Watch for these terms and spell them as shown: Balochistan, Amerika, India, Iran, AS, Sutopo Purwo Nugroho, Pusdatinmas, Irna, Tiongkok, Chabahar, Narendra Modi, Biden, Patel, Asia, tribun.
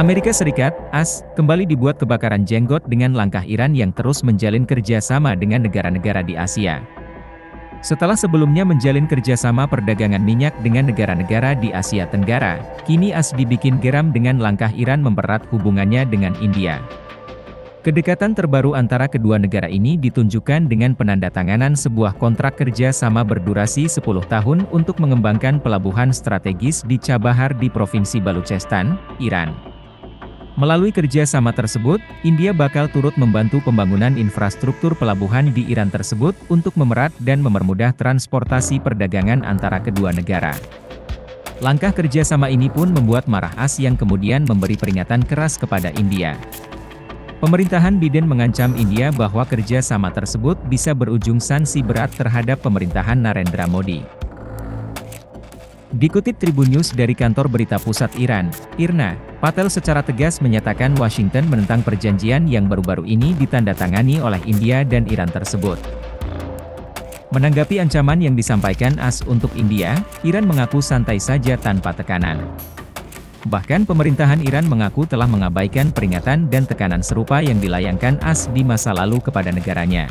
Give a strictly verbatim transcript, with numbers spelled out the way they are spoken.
Amerika Serikat, A S, kembali dibuat kebakaran jenggot dengan langkah Iran yang terus menjalin kerjasama dengan negara-negara di Asia. Setelah sebelumnya menjalin kerjasama perdagangan minyak dengan negara-negara di Asia Tenggara, kini A S dibikin geram dengan langkah Iran mempererat hubungannya dengan India. Kedekatan terbaru antara kedua negara ini ditunjukkan dengan penandatanganan sebuah kontrak kerja sama berdurasi sepuluh tahun untuk mengembangkan pelabuhan strategis di Chabahar di Provinsi Balochistan, Iran. Melalui kerja sama tersebut, India bakal turut membantu pembangunan infrastruktur pelabuhan di Iran tersebut untuk memerat dan mempermudah transportasi perdagangan antara kedua negara. Langkah kerja sama ini pun membuat marah A S yang kemudian memberi peringatan keras kepada India. Pemerintahan Biden mengancam India bahwa kerja sama tersebut bisa berujung sanksi berat terhadap pemerintahan Narendra Modi. Dikutip Tribun News dari kantor berita pusat Iran, Irna, Patel secara tegas menyatakan Washington menentang perjanjian yang baru-baru ini ditandatangani oleh India dan Iran tersebut. Menanggapi ancaman yang disampaikan A S untuk India, Iran mengaku santai saja tanpa tekanan. Bahkan pemerintahan Iran mengaku telah mengabaikan peringatan dan tekanan serupa yang dilayangkan A S di masa lalu kepada negaranya.